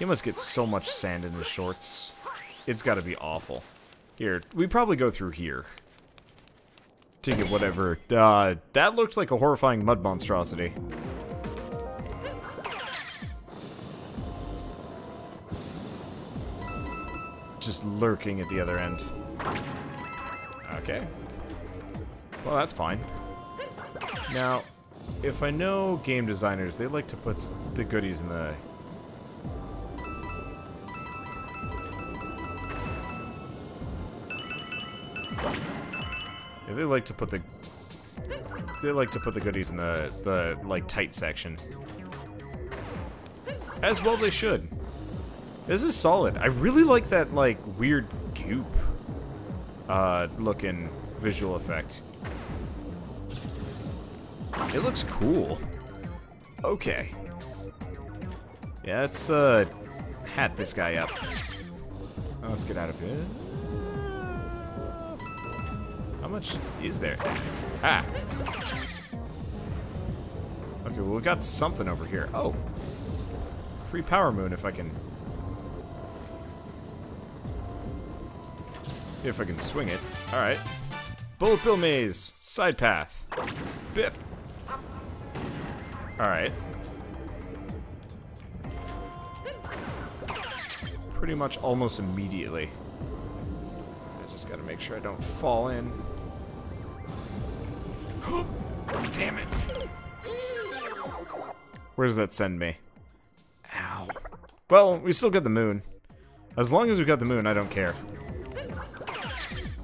He must get so much sand in his shorts. It's gotta be awful. Here, we probably go through here. To get whatever. That looks like a horrifying mud monstrosity. Just lurking at the other end. Okay. Well, that's fine. Now, if I know game designers, they like to put the goodies in the... Yeah, they like to put the... They like to put the goodies in the like, tight section. As well they should. This is solid. I really like that, like, weird goop looking visual effect. It looks cool. Okay. Yeah, let's hat this guy up. Oh, let's get out of here. How much is there? Ah! Okay, well, we got something over here. Oh! Free Power Moon if I can... If I can swing it. Alright. Bullet Bill Maze! Side path! Bip! Alright. Pretty much almost immediately. I just gotta make sure I don't fall in. Damn it! Where does that send me? Ow. Well, we still got the moon. As long as we got the moon, I don't care.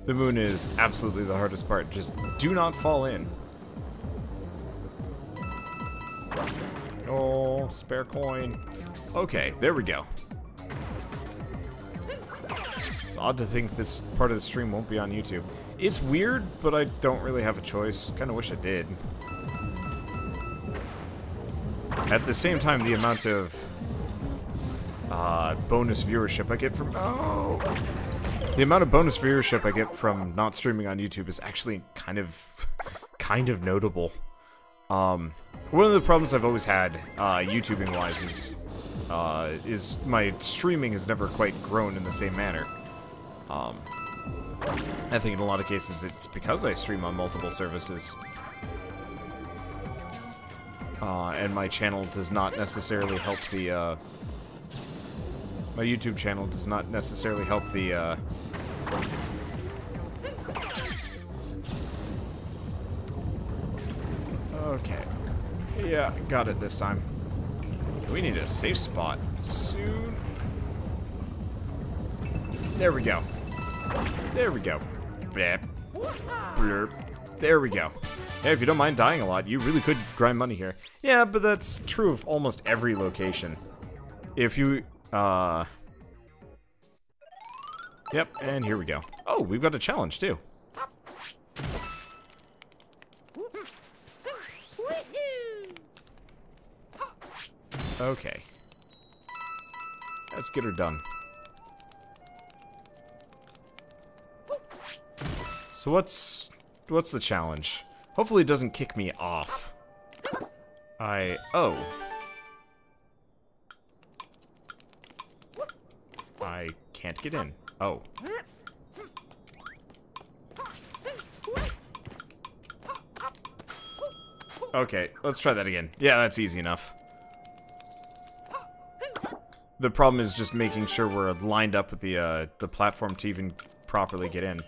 The moon is absolutely the hardest part. Just do not fall in. Oh, spare coin. Okay, there we go. It's odd to think this part of the stream won't be on YouTube. It's weird, but I don't really have a choice. Kind of wish I did. At the same time, the amount of bonus viewership I get from... Oh! The amount of bonus viewership I get from not streaming on YouTube is actually kind of notable. One of the problems I've always had, YouTubing-wise, is my streaming has never quite grown in the same manner. I think in a lot of cases it's because I stream on multiple services. And my channel does not necessarily help the, My YouTube channel does not necessarily help the, Okay. Yeah, got it this time. We need a safe spot soon. There we go. There we go. Blep. Blurp. There we go. Hey, if you don't mind dying a lot, you really could grind money here. Yeah, but that's true of almost every location. If you, Yep, and here we go. Oh, we've got a challenge, too. Okay. Let's get her done. So what's the challenge? Hopefully it doesn't kick me off. I can't get in. Oh. Okay, let's try that again. Yeah, that's easy enough. The problem is just making sure we're lined up with the platform to even properly get in.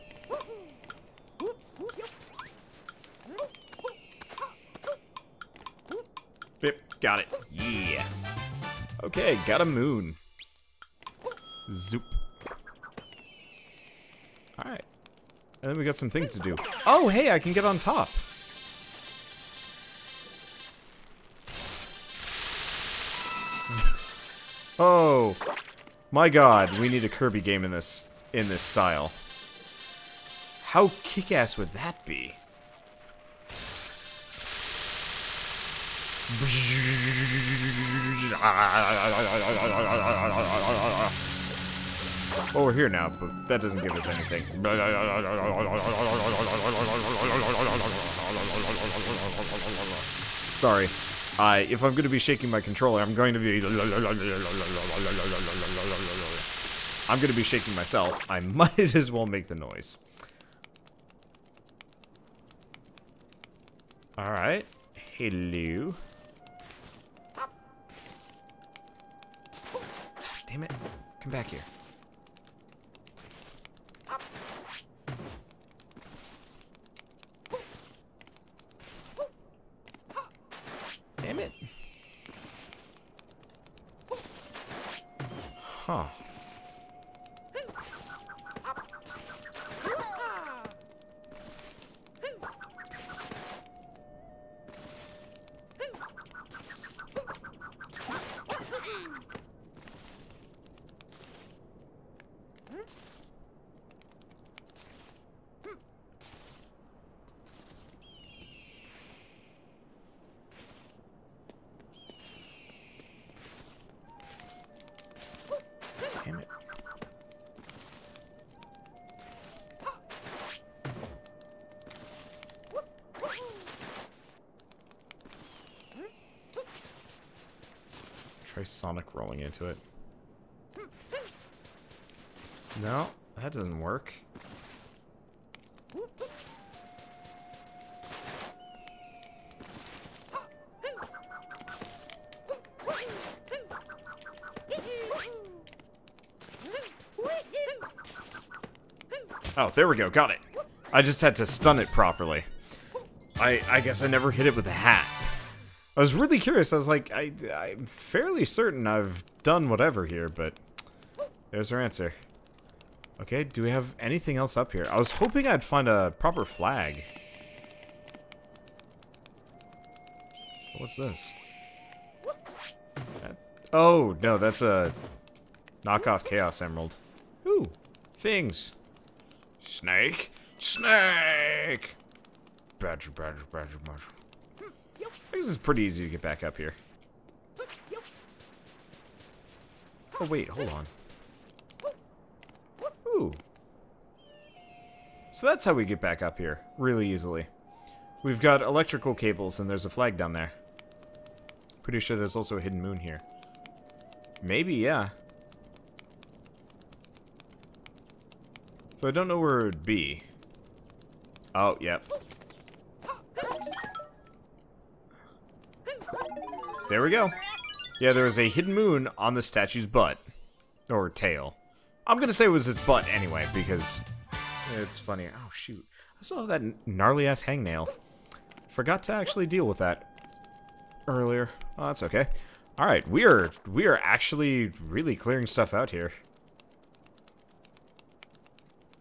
Bip, got it. Yeah. Okay, got a moon. Zoop. Alright. And then we got some things to do. Oh, hey, I can get on top. Oh, my God! We need a Kirby game in this style. How kick-ass would that be? Well, we're here now, but that doesn't give us anything. Sorry. If I'm going to be shaking my controller, I'm going to be shaking myself. I might as well make the noise. Alright. Hello. Damn it. Come back here. Damn it. Huh. Sonic rolling into it. No, that doesn't work. Oh, there we go. Got it. I just had to stun it properly. I guess I never hit it with a hat. I was really curious. I was like, I'm fairly certain I've done whatever here, but there's our answer. Okay, do we have anything else up here? I was hoping I'd find a proper flag. What's this? Oh, no, that's a knockoff Chaos Emerald. Ooh, things. Snake. Snake! Badger, badger, badger, badger. I guess it's pretty easy to get back up here. Oh wait, hold on. Ooh. So that's how we get back up here, really easily. We've got electrical cables and there's a flag down there. Pretty sure there's also a hidden moon here. Maybe, yeah. So I don't know where it would be. Oh, yep. There we go. Yeah, there was a hidden moon on the statue's butt. Or tail. I'm going to say it was its butt anyway, because it's funny. Oh, shoot. I still have that gnarly-ass hangnail. Forgot to actually deal with that earlier. Oh, that's okay. All right, we are actually really clearing stuff out here.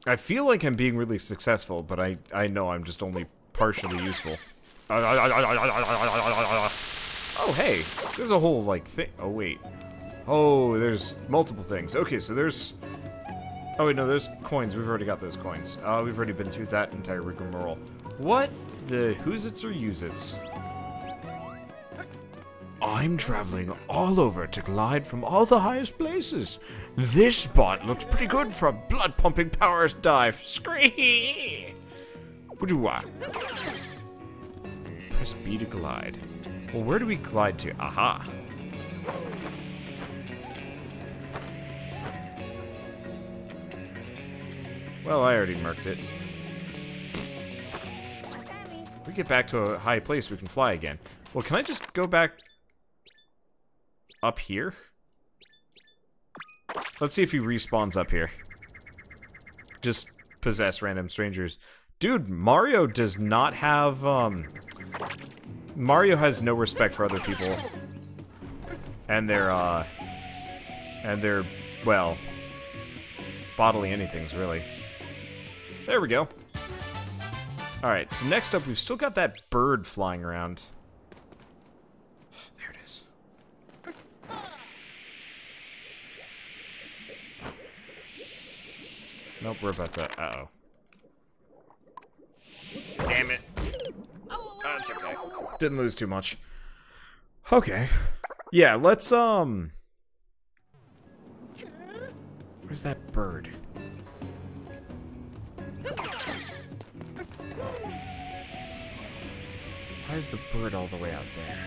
I feel like I'm being really successful, but I know I'm just only partially useful. Oh, hey, there's a whole, like, thing. Oh, wait. Oh, there's multiple things. Okay, so there's... Oh, wait, no, there's coins. We've already got those coins. We've already been through that entire rigmarole. What the who's-its or use-its? I'm traveling all over to glide from all the highest places. This spot looks pretty good for a blood-pumping powers dive. Scree! What do I? Press B to glide. Well, where do we glide to? Aha. Well, I already murked it. If we get back to a high place, we can fly again. Well, can I just go back up here? Let's see if he respawns up here. Just possess random strangers. Dude, Mario does not have, Mario has no respect for other people, and their well, bodily anythings, really. There we go. Alright, so next up, we've still got that bird flying around. There it is. Nope, we're about to, uh-oh. Damn it. That's okay. Didn't lose too much. Okay. Yeah, let's, where's that bird? Why is the bird all the way out there?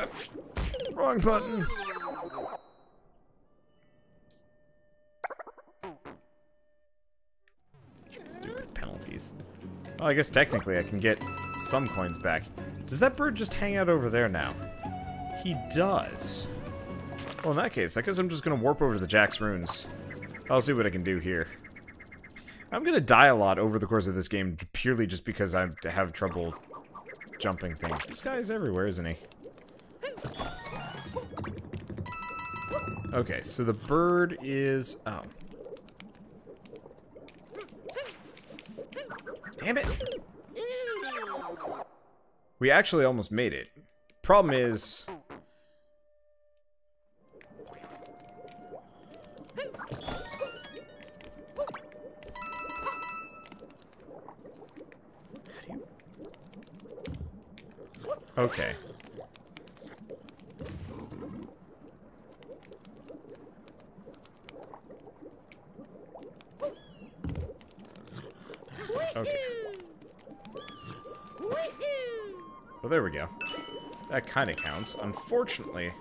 crap! Wrong button! Stupid penalties. Well, I guess technically I can get some coins back. Does that bird just hang out over there now? He does. Well, in that case, I guess I'm just gonna warp over to the Jax runes. I'll see what I can do here. I'm gonna die a lot over the course of this game purely just because I have trouble jumping things. This guy is everywhere, isn't he? Okay, so the bird is... oh. Damn it! We actually almost made it. Problem is... okay. Okay. Well, there we go. That kind of counts. Unfortunately,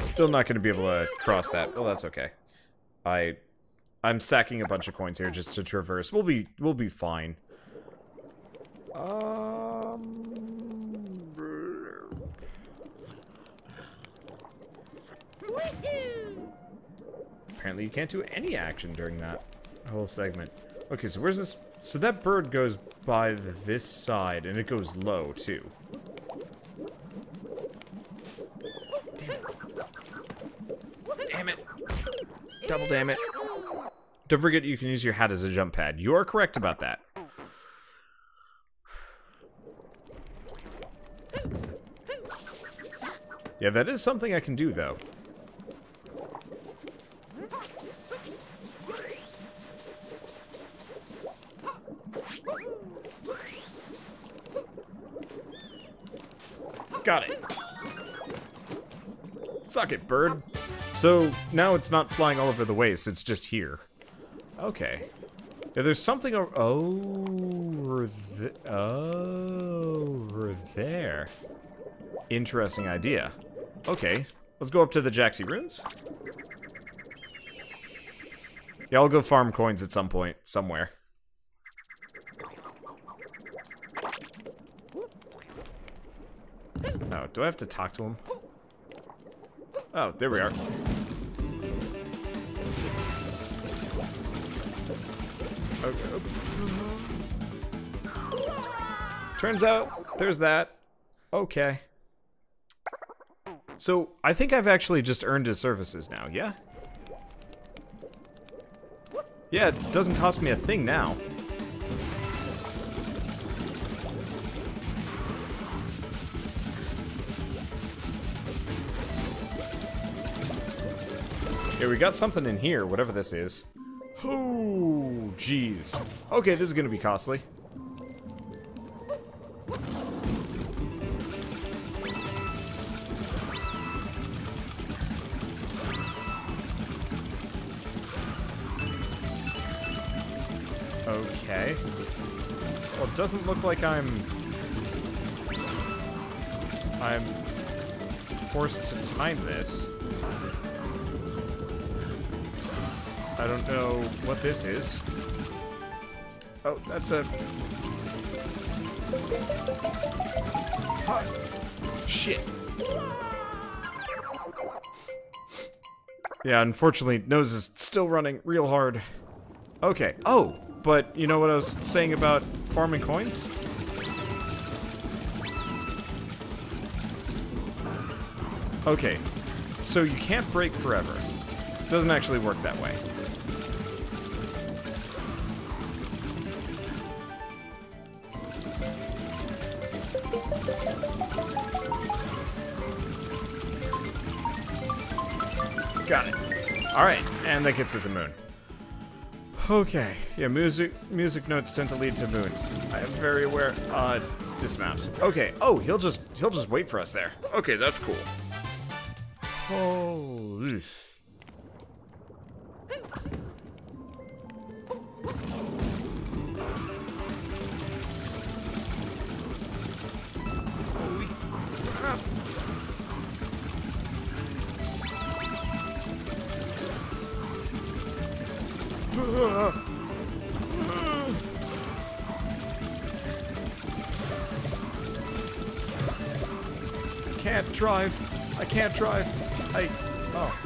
still not going to be able to cross that. Well, that's okay. I'm sacking a bunch of coins here just to traverse. We'll be fine. Apparently you can't do any action during that whole segment. Okay, so where's this? So that bird goes by this side, and it goes low, too. Damn it. Double damn it. Don't forget you can use your hat as a jump pad. You are correct about that. Yeah, that is something I can do, though. Got it. Suck it, bird. So, now it's not flying all over the waste, it's just here. Okay. Yeah, there's something over there. Interesting idea. Okay, let's go up to the Jaxi ruins. Yeah, I'll go farm coins at some point, somewhere. Oh, do I have to talk to him? Oh, there we are. Okay. Turns out, there's that. Okay. So, I think I've actually just earned his services now, yeah? Yeah, it doesn't cost me a thing now. Okay, we got something in here, whatever this is. Oh, jeez. Okay, this is gonna be costly. Okay. Well, it doesn't look like I'm forced to time this. I don't know what this is. Oh, that's a... oh, shit. Yeah, unfortunately, nose is still running real hard. Okay. Oh! But, you know what I was saying about farming coins? Okay, so you can't break forever. It doesn't actually work that way. Got it. Alright, and that gets us a moon. Okay, yeah, music notes tend to lead to moons. I am very aware. It's dismounts. Okay. Oh, he'll just wait for us there. Okay, that's cool. Holy. Holy I can't drive. I can't drive. Oh.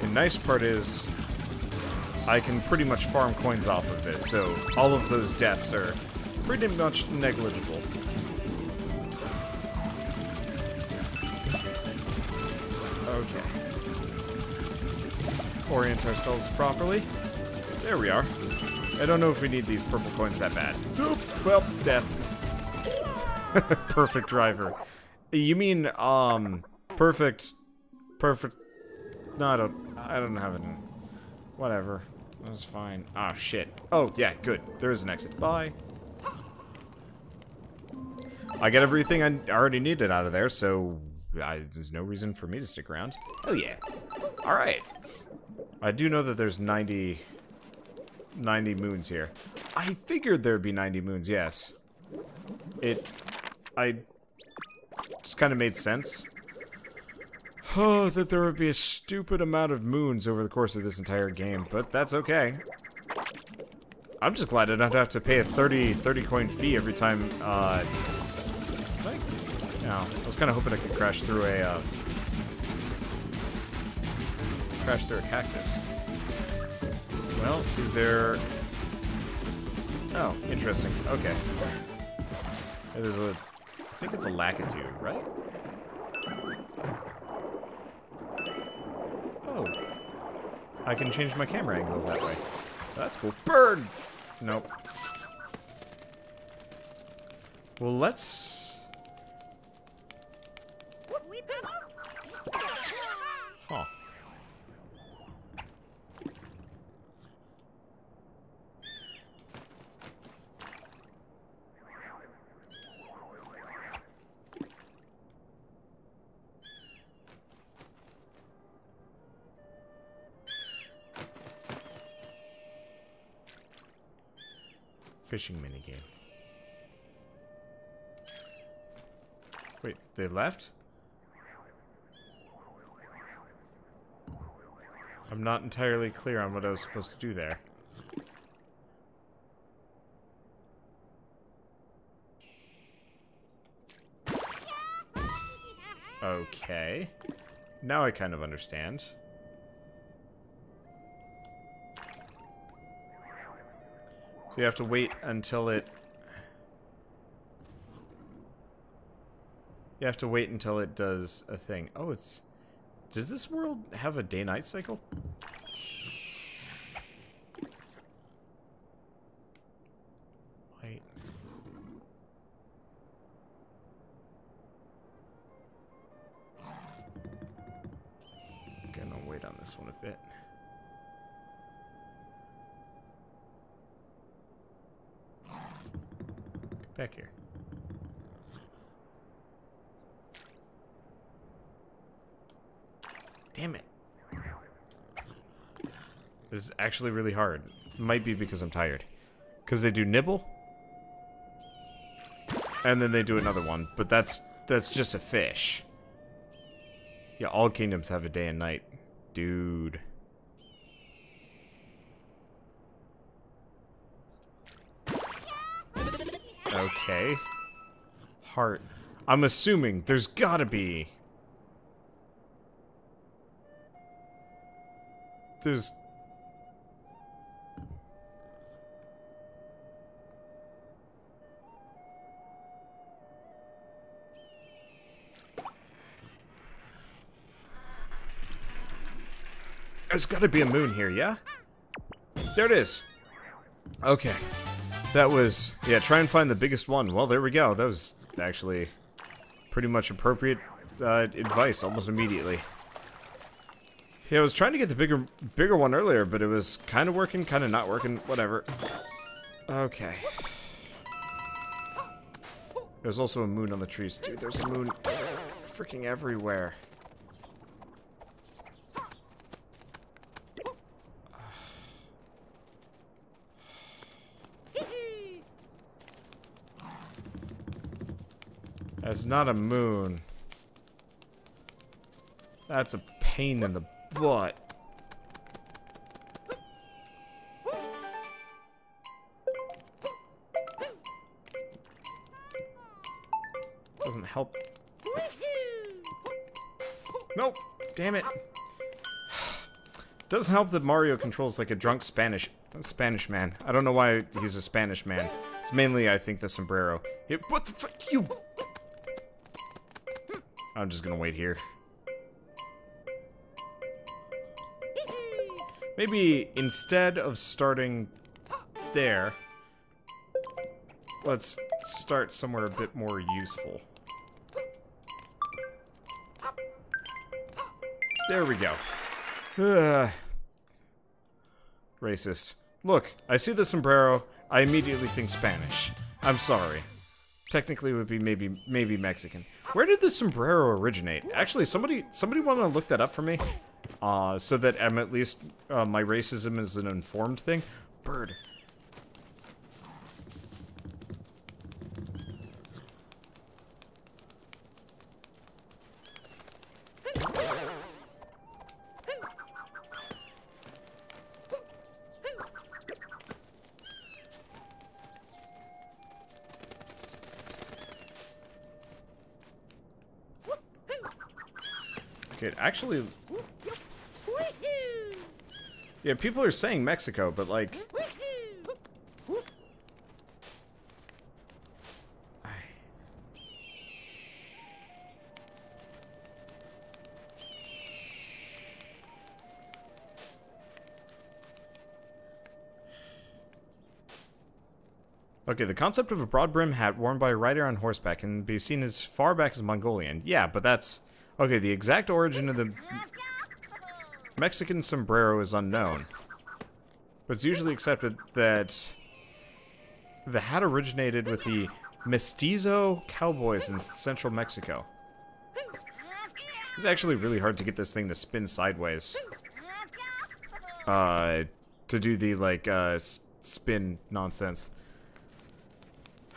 The nice part is, I can pretty much farm coins off of this, so all of those deaths are pretty much negligible. Okay. Orient ourselves properly. There we are. I don't know if we need these purple coins that bad. Well, death. Perfect driver. You mean, perfect... No, I don't have it in. Whatever. That was fine. Ah, shit. Oh, yeah, good. There is an exit. Bye. I got everything I already needed out of there, so there's no reason for me to stick around. Oh, yeah. Alright. I do know that there's 90 moons here. I figured there'd be 90 moons, yes. I just kind of made sense. Oh, that there would be a stupid amount of moons over the course of this entire game, but that's okay. I'm just glad I don't have to pay a 30 coin fee every time, No, I was kind of hoping I could crash through a cactus. Well, is there... Oh, interesting. Okay. There's a... I think it's a Lakitu, right? Oh, I can change my camera angle that way. That's cool. Bird! Nope. Well, let's... Huh. Fishing minigame. Wait, they left? I'm not entirely clear on what I was supposed to do there. Okay. Now I kind of understand. So you have to wait until it... You have to wait until it does a thing. Oh, it's... Does this world have a day-night cycle? Wait. I'm gonna wait on this one a bit. Back here. Damn it. This is actually really hard. Might be because I'm tired. Because they do nibble. And then they do another one. But that's just a fish. Yeah, all kingdoms have a day and night. Dude. Okay. Heart. I'm assuming there's gotta be... There's... There's gotta be a moon here, yeah? There it is. Okay. That was, yeah, try and find the biggest one. Well, there we go. That was actually pretty much appropriate advice almost immediately. Yeah, I was trying to get the bigger one earlier, but it was kind of working, kind of not working, whatever. Okay. There's also a moon on the trees, dude. There's a moon freaking everywhere. That's not a moon. That's a pain in the butt. Doesn't help. Nope. Damn it. Doesn't help that Mario controls like a drunk Spanish man. I don't know why he's a Spanish man. It's mainly, I think, the sombrero. It, what the fuck, you? I'm just gonna wait here. Maybe instead of starting there, let's start somewhere a bit more useful. There we go. Racist. Look, I see the sombrero, I immediately think Spanish. I'm sorry. Technically it would be maybe Mexican. Where did the sombrero originate? Actually, somebody wanna look that up for me? So that I'm at least, my racism is an informed thing. Bird. Okay, actually... Yeah, people are saying Mexico, but like... Okay, the concept of a broad brim hat worn by a rider on horseback can be seen as far back as Mongolian. Yeah, but that's... Okay, the exact origin of the... Mexican sombrero is unknown, but it's usually accepted that the hat originated with the mestizo cowboys in central Mexico. It's actually really hard to get this thing to spin sideways. To do the, like, spin nonsense.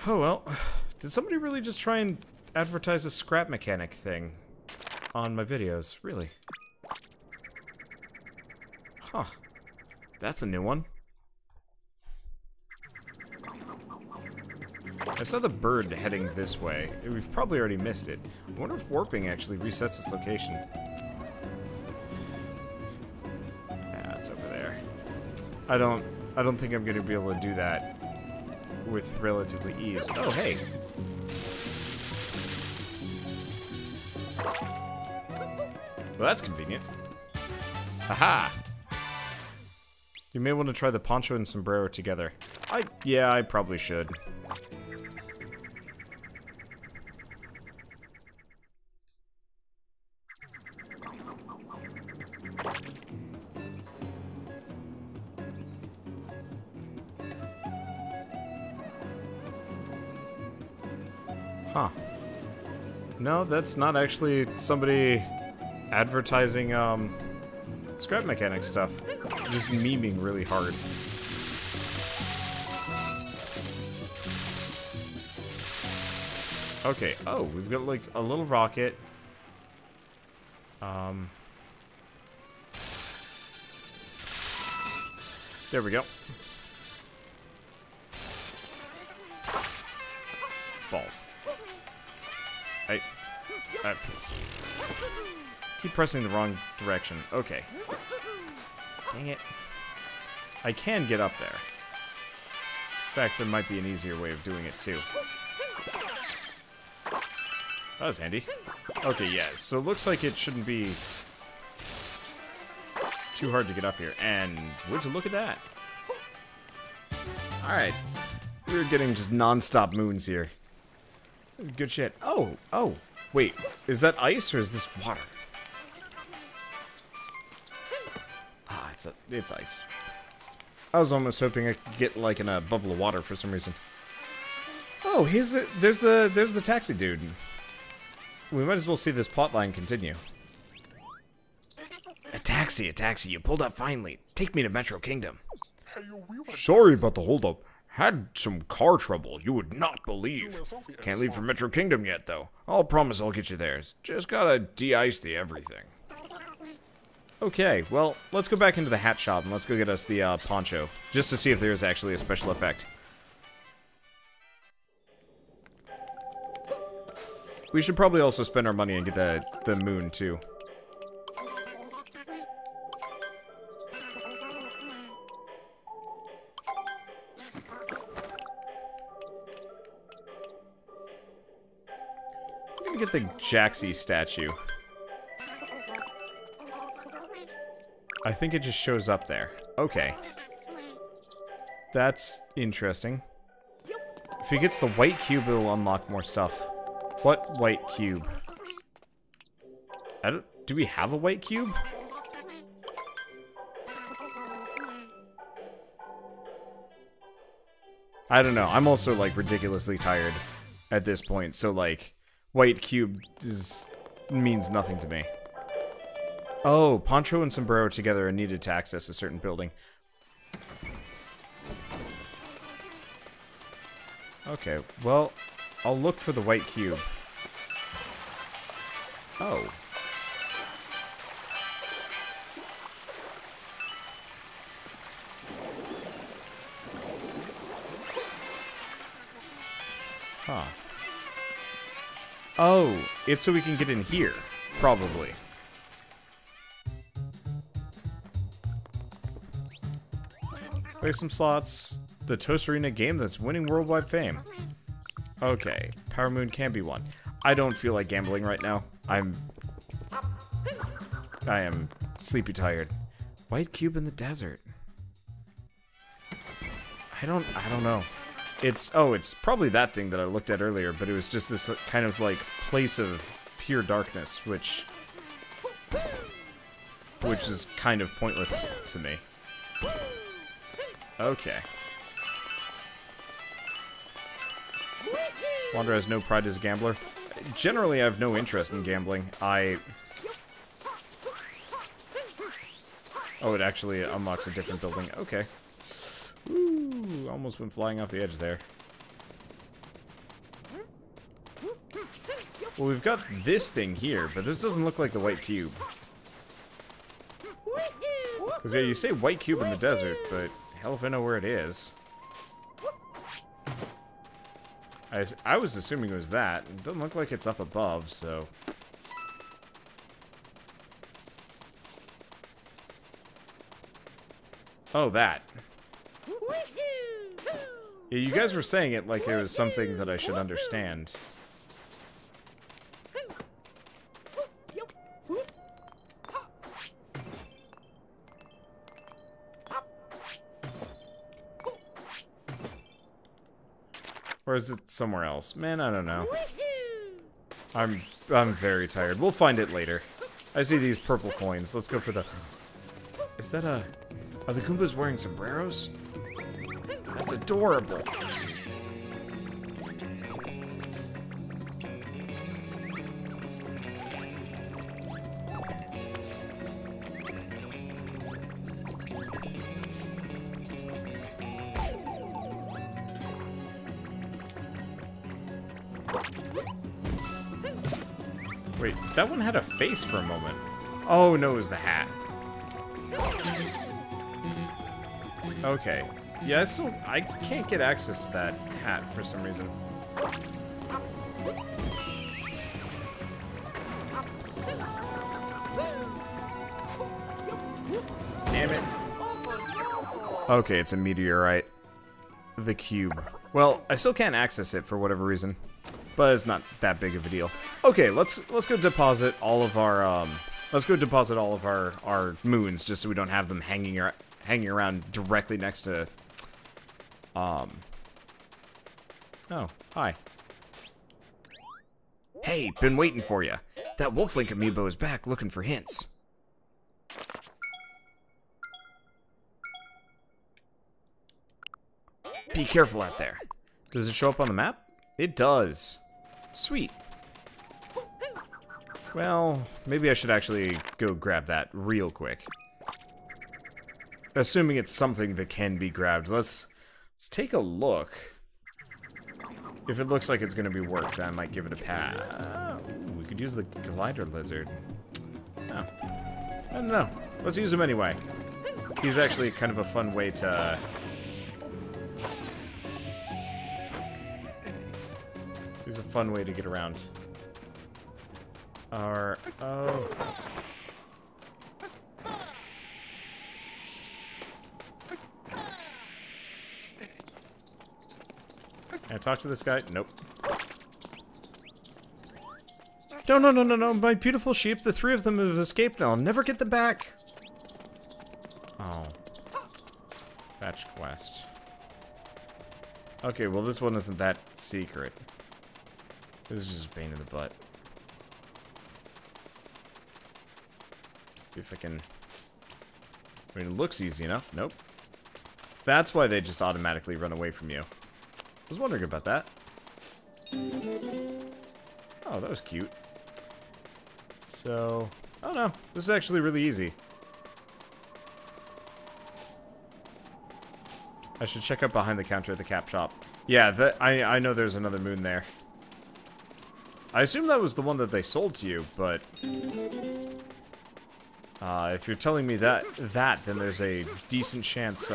Oh well, did somebody really just try and advertise a scrap mechanic thing on my videos? Really? Huh. That's a new one. I saw the bird heading this way. We've probably already missed it. I wonder if warping actually resets its location. Yeah, it's over there. I don't think I'm gonna be able to do that with relatively ease. Oh hey! Well, that's convenient. Haha! You may want to try the poncho and sombrero together. Yeah, I probably should. Huh. No, that's not actually somebody advertising, scrap mechanic stuff. Just memeing really hard. Okay, oh, we've got like a little rocket. There we go. Balls. I keep pressing the wrong direction. Okay. Dang it. I can get up there. In fact, there might be an easier way of doing it, too. That was handy. Okay, yeah, so it looks like it shouldn't be too hard to get up here. And would you look at that? Alright. We're getting just non-stop moons here. Good shit. Oh, Wait, is that ice or is this water? Ah, it's ice. I was almost hoping I could get like in a bubble of water for some reason. Oh, here's the, there's the taxi dude. We might as well see this plotline continue. A taxi, you pulled up finally. Take me to Metro Kingdom. Sorry about the holdup. Had some car trouble, you would not believe. Can't leave for Metro Kingdom yet, though. I'll promise I'll get you there. Just gotta de-ice the everything. Okay, well, let's go back into the hat shop and let's go get us the poncho. Just to see if there's actually a special effect. We should probably also spend our money and get the moon, too. Get the Jaxi statue. I think it just shows up there. Okay. That's interesting. If he gets the white cube, it'll unlock more stuff. What white cube? Do we have a white cube? I don't know. I'm also, like, ridiculously tired at this point, so, like... White cube means nothing to me. Oh, poncho and sombrero together are needed to access a certain building. Okay, well, I'll look for the white cube. Oh. Huh. Oh, it's so we can get in here, probably. Play some slots. The Toasterina game that's winning worldwide fame. Okay, Power Moon can be one. I don't feel like gambling right now. I am sleepy tired. White cube in the desert. I don't know. It's probably that thing that I looked at earlier, but it was just this kind of, like, place of pure darkness, which is kind of pointless to me. Okay. Wanderer has no pride as a gambler. Generally, I have no interest in gambling. Oh, it actually unlocks a different building. Okay. Ooh, almost went flying off the edge there. Well, we've got this thing here, but this doesn't look like the white cube. Because, yeah, you say white cube in the desert, but hell if I know where it is. I was assuming it was that. It doesn't look like it's up above, so... Oh, that. Yeah, you guys were saying it like it was something that I should understand. Or is it somewhere else? Man, I don't know. I'm very tired. We'll find it later. I see these purple coins. Let's go for the... Is that a... Are the Goombas wearing sombreros? That's adorable. Wait, that one had a face for a moment. Oh no, it was the hat. Okay. Yeah, I can't get access to that hat for some reason. Damn it. Okay, it's a meteorite. The cube. Well, I still can't access it for whatever reason, but it's not that big of a deal. Okay, let's go deposit all of our moons just so we don't have them hanging around directly next to. Oh, hi. Hey, been waiting for you. That Wolf Link Amiibo is back looking for hints. Be careful out there. Does it show up on the map? It does. Sweet. Well, maybe I should actually go grab that real quick. Assuming it's something that can be grabbed, let's take a look. If it looks like it's going to be worked, I might give it a pass. We could use the glider lizard. Oh. I don't know. Let's use him anyway. He's actually kind of a fun way to... He's a fun way to get around. Oh. Can I talk to this guy? Nope. No, no, no, no, no. My beautiful sheep. The three of them have escaped and I'll never get them back. Oh. Fetch quest. Okay, well, this one isn't that secret. This is just a pain in the butt. Let's see if I can... I mean, it looks easy enough. Nope. That's why they just automatically run away from you. I was wondering about that. Oh, that was cute. So... Oh no, this is actually really easy. I should check up behind the counter at the cap shop. Yeah, I know there's another moon there. I assume that was the one that they sold to you, but... if you're telling me that, then there's a decent chance,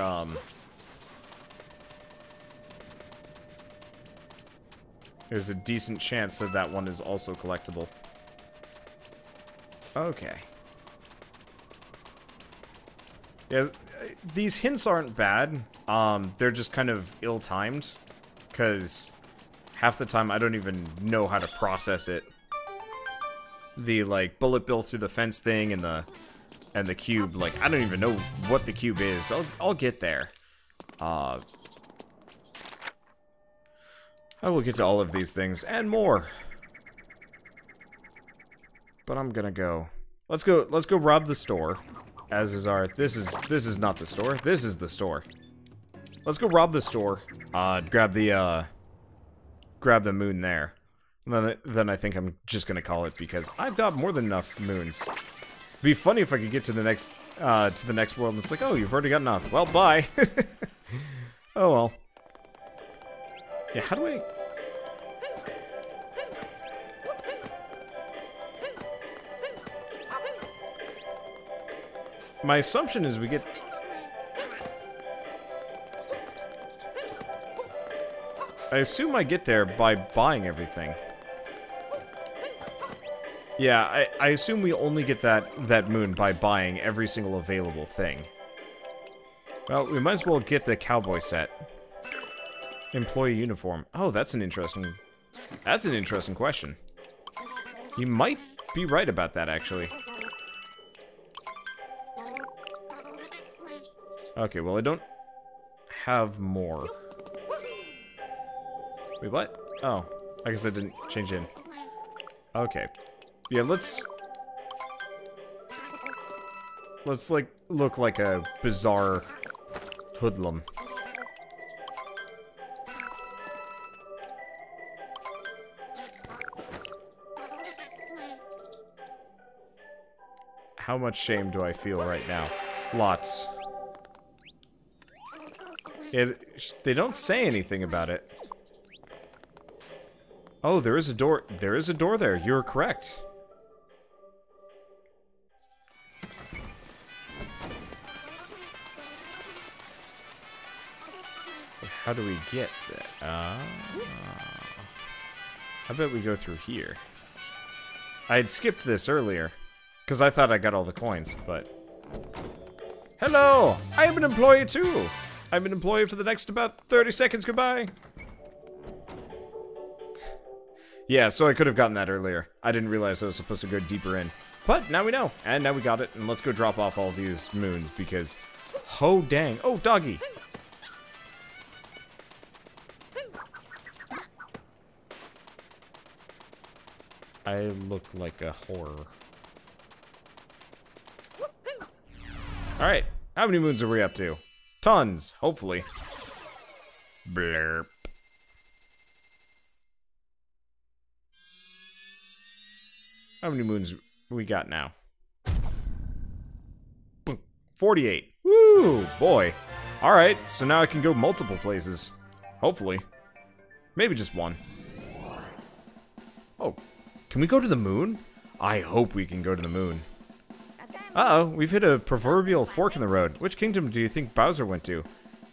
there's a decent chance that that one is also collectible. Okay. Yeah, these hints aren't bad. They're just kind of ill-timed, because... half the time, I don't even know how to process it. The, like, Bullet Bill through the fence thing and the cube. Like, I don't even know what the cube is. I'll get there. I will get to all of these things and more. But I'm gonna go. Let's go rob the store. As is our... This is not the store. This is the store. Let's go rob the store. Grab the moon there. And then I think I'm just gonna call it because I've got more than enough moons. It'd be funny if I could get to the next world and it's like, oh, you've already got enough. Well, bye. Oh well. Yeah, how do I... My assumption is we get... I assume I get there by buying everything. Yeah, I assume we only get that moon by buying every single available thing. Well, we might as well get the cowboy set. Employee uniform. Oh, that's an interesting question. You might be right about that, actually. Okay, well, I don't have more. Wait, what? Oh, I guess I didn't change in. Okay. Yeah, let's like look like a bizarre hoodlum. How much shame do I feel right now? Lots. Yeah, they don't say anything about it. Oh, there is a door. There is a door there. You're correct. How do we get there? I bet we go through here. I had skipped this earlier, because I thought I got all the coins, but... Hello! I am an employee, too! I'm an employee for the next about 30 seconds. Goodbye! Yeah, so I could have gotten that earlier. I didn't realize I was supposed to go deeper in. But now we know, and now we got it, and let's go drop off all these moons, because... Oh, dang. Oh, doggy! I look like a horror. Alright, how many moons are we up to? Tons, hopefully. Blurp. How many moons we got now? 48. Woo, boy. Alright, so now I can go multiple places. Hopefully. Maybe just one. Oh, can we go to the moon? I hope we can go to the moon. Uh-oh, we've hit a proverbial fork in the road. Which kingdom do you think Bowser went to?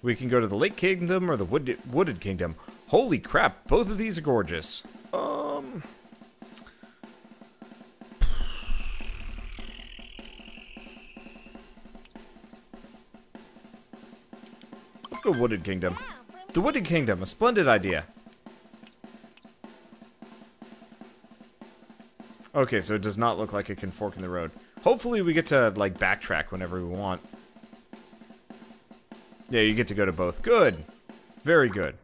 We can go to the Lake Kingdom or the Wooded Kingdom. Holy crap, both of these are gorgeous. Let's go Wooded Kingdom. The Wooded Kingdom, a splendid idea. Okay, so it does not look like it can fork in the road. Hopefully we get to, like, backtrack whenever we want. Yeah, you get to go to both. Good. Very good.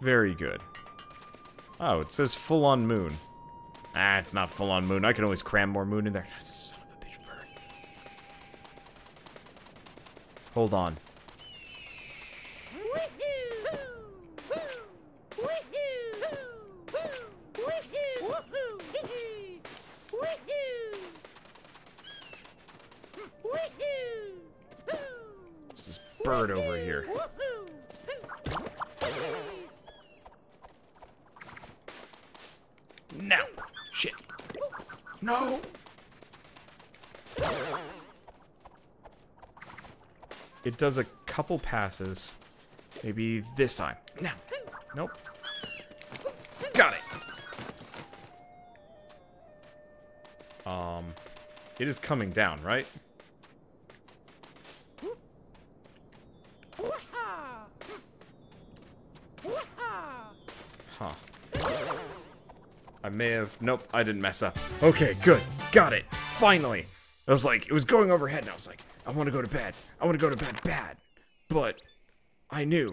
Very good. Oh, it says full-on moon. Ah, it's not full-on moon. I can always cram more moon in there. Son of a bitch bird. Hold on. Over here. No! Shit. No! It does a couple passes. Maybe this time. No. Nope. Got it! It is coming down, right? May have. Nope, I didn't mess up. Okay, good. Got it. Finally. I was like, it was going overhead, and I was like, I want to go to bed. I want to go to bed bad. But I knew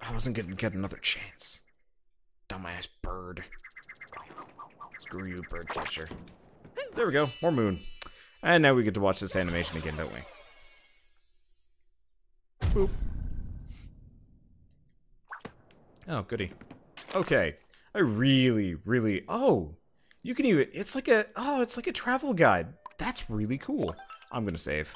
I wasn't going to get another chance. Dumbass bird. Screw you, bird catcher. There we go. More moon. And now we get to watch this animation again, don't we? Boop. Oh, goody. Okay, I really, oh, you can even, it's like a travel guide. That's really cool. I'm gonna save.